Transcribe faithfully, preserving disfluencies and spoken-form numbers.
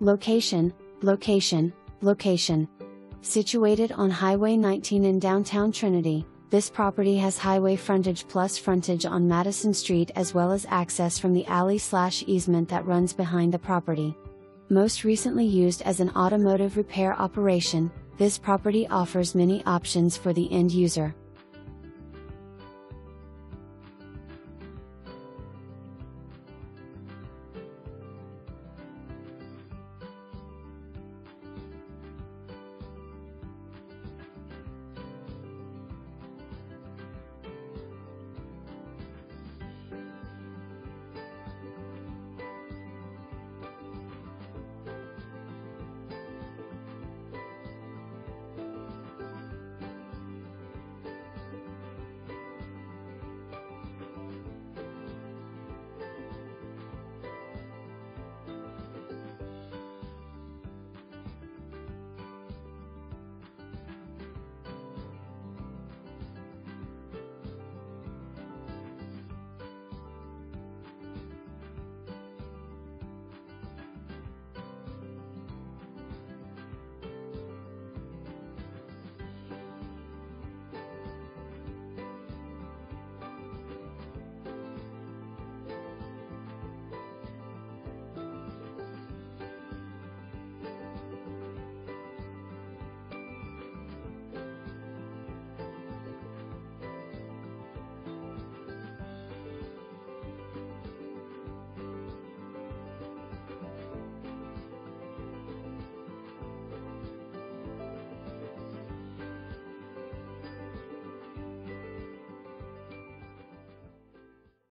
Location, location, location. Situated on Highway nineteen in downtown Trinity, this property has highway frontage plus frontage on Madison Street as well as access from the alley slash easement that runs behind the property. Most recently used as an automotive repair operation, this property offers many options for the end user.